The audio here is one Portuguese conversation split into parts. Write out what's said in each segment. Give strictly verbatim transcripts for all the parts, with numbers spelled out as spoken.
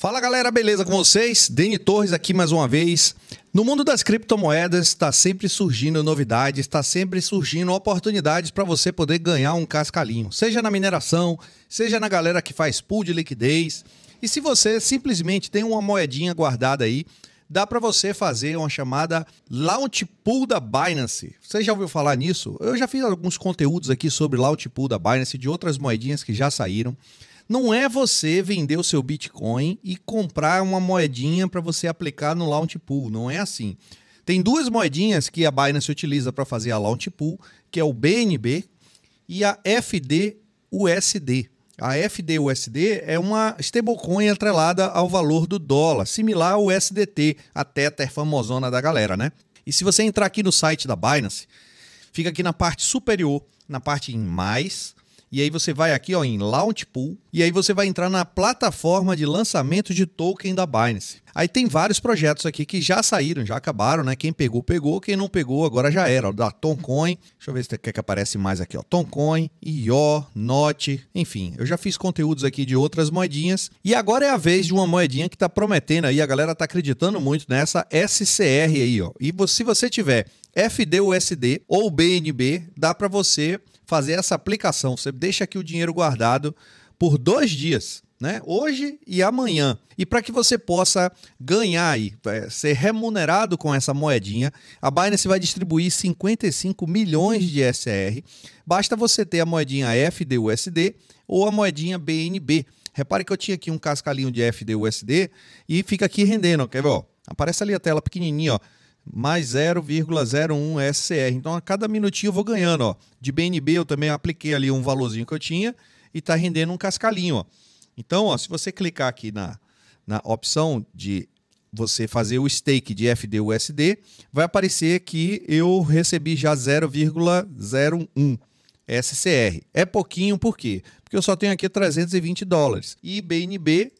Fala galera, beleza com vocês? Denny Torres aqui mais uma vez. No mundo das criptomoedas está sempre surgindo novidades, está sempre surgindo oportunidades para você poder ganhar um cascalhinho. Seja na mineração, seja na galera que faz pool de liquidez. E se você simplesmente tem uma moedinha guardada aí, dá para você fazer uma chamada Launchpool da Binance. Você já ouviu falar nisso? Eu já fiz alguns conteúdos aqui sobre Launchpool da Binance e de outras moedinhas que já saíram. Não é você vender o seu Bitcoin e comprar uma moedinha para você aplicar no Launchpool, não é assim. Tem duas moedinhas que a Binance utiliza para fazer a Launchpool, que é o B N B e a F D U S D. A F D U S D é uma stablecoin atrelada ao valor do dólar, similar ao U S D T, a Tether famosona da galera, né? E se você entrar aqui no site da Binance, fica aqui na parte superior, na parte em mais. E aí você vai aqui ó, em Launchpool e aí você vai entrar na plataforma de lançamento de token da Binance. Aí tem vários projetos aqui que já saíram, já acabaram, né? Quem pegou, pegou. Quem não pegou, agora já era. Ó, da TomCoin, deixa eu ver se quer que aparece mais aqui. Ó, TomCoin, I O, Not, enfim. Eu já fiz conteúdos aqui de outras moedinhas. E agora é a vez de uma moedinha que tá prometendo aí. A galera tá acreditando muito nessa S C R aí, ó. E se você tiver F D U S D ou B N B, dá para você fazer essa aplicação. Você deixa aqui o dinheiro guardado por dois dias, né? Hoje e amanhã. E para que você possa ganhar aí, ser remunerado com essa moedinha, a Binance vai distribuir cinquenta e cinco milhões de S C R. Basta você ter a moedinha F D U S D ou a moedinha B N B. Repare que eu tinha aqui um cascalhinho de F D U S D e fica aqui rendendo. Quer ver? Ó, aparece ali a tela pequenininha, ó. Mais zero vírgula zero um S C R. Então, a cada minutinho eu vou ganhando, ó. De B N B eu também apliquei ali um valorzinho que eu tinha e tá rendendo um cascalhinho, ó. Então, ó, se você clicar aqui na, na opção de você fazer o stake de F D U S D, vai aparecer que eu recebi já zero vírgula zero um S C R. É pouquinho, por quê? Porque eu só tenho aqui trezentos e vinte dólares. E B N B...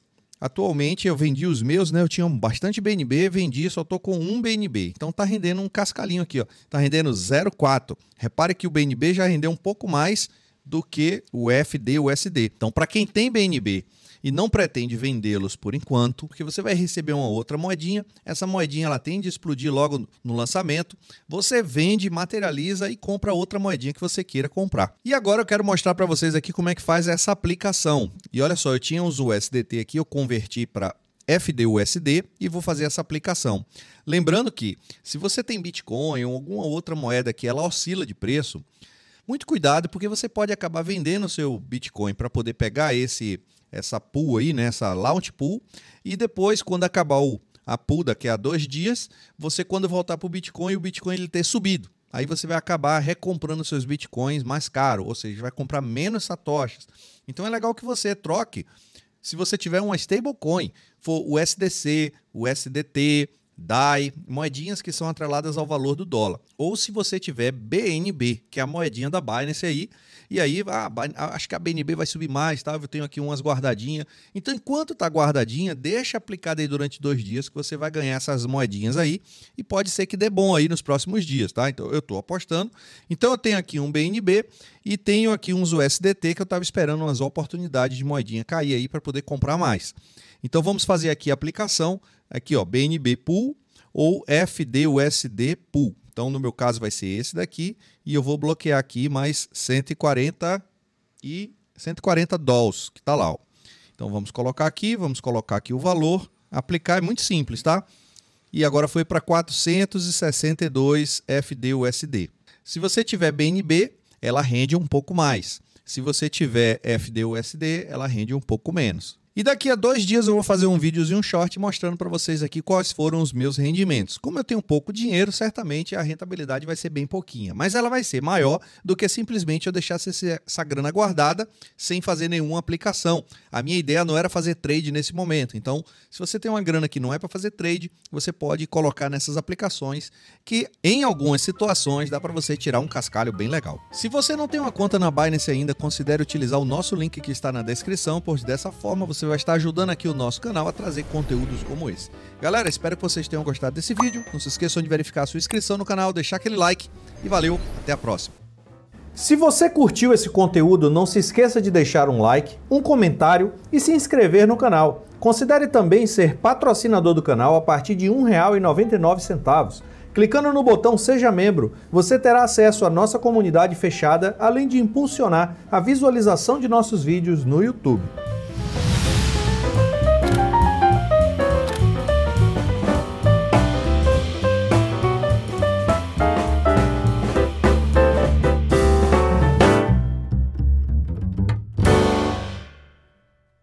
Atualmente eu vendi os meus, né? Eu tinha bastante B N B, vendi, só tô com um B N B. Então tá rendendo um cascalhinho aqui, ó. Tá rendendo zero vírgula quatro. Repare que o B N B já rendeu um pouco mais do que o F D U S D. Então para quem tem B N B e não pretende vendê-los por enquanto, porque você vai receber uma outra moedinha, essa moedinha ela tende a explodir logo no lançamento, você vende, materializa e compra outra moedinha que você queira comprar. E agora eu quero mostrar para vocês aqui como é que faz essa aplicação. E olha só, eu tinha os U S D T aqui, eu converti para F D U S D e vou fazer essa aplicação. Lembrando que se você tem Bitcoin ou alguma outra moeda que ela oscila de preço, muito cuidado porque você pode acabar vendendo o seu Bitcoin para poder pegar esse... essa pool aí, né? Essa launch pool, e depois quando acabar o, a pool daqui a dois dias, você quando voltar para o Bitcoin, o Bitcoin ele ter subido, aí você vai acabar recomprando seus Bitcoins mais caro, ou seja, vai comprar menos satoshis. Então é legal que você troque, se você tiver uma stablecoin, for o U S D C, o U S D T, D A I, moedinhas que são atreladas ao valor do dólar. Ou se você tiver B N B, que é a moedinha da Binance aí, e aí ah, acho que a B N B vai subir mais, tá? Eu tenho aqui umas guardadinhas. Então, enquanto tá guardadinha, deixa aplicada aí durante dois dias que você vai ganhar essas moedinhas aí e pode ser que dê bom aí nos próximos dias, tá? Então, eu tô apostando. Então, eu tenho aqui um B N B e tenho aqui uns U S D T que eu tava esperando umas oportunidades de moedinha cair aí para poder comprar mais. Então, vamos fazer aqui a aplicação. Aqui, ó, B N B Pool ou F D U S D Pool. Então, no meu caso, vai ser esse daqui. E eu vou bloquear aqui mais cento e quarenta dólares, que tá lá, ó. Então, vamos colocar aqui, vamos colocar aqui o valor. Aplicar é muito simples, tá? E agora foi para quatrocentos e sessenta e dois F D U S D. Se você tiver B N B, ela rende um pouco mais. Se você tiver F D U S D, ela rende um pouco menos. E daqui a dois dias eu vou fazer um videozinho short mostrando para vocês aqui quais foram os meus rendimentos. Como eu tenho pouco dinheiro, certamente a rentabilidade vai ser bem pouquinha, mas ela vai ser maior do que simplesmente eu deixasse essa grana guardada sem fazer nenhuma aplicação. A minha ideia não era fazer trade nesse momento. Então, se você tem uma grana que não é para fazer trade, você pode colocar nessas aplicações que em algumas situações dá para você tirar um cascalho bem legal. Se você não tem uma conta na Binance ainda, considere utilizar o nosso link que está na descrição, pois dessa forma você vai estar ajudando aqui o nosso canal a trazer conteúdos como esse. Galera, espero que vocês tenham gostado desse vídeo. Não se esqueçam de verificar a sua inscrição no canal, deixar aquele like e valeu, até a próxima. Se você curtiu esse conteúdo, não se esqueça de deixar um like, um comentário e se inscrever no canal. Considere também ser patrocinador do canal a partir de um real e noventa e nove centavos. Clicando no botão Seja Membro, você terá acesso à nossa comunidade fechada, além de impulsionar a visualização de nossos vídeos no YouTube.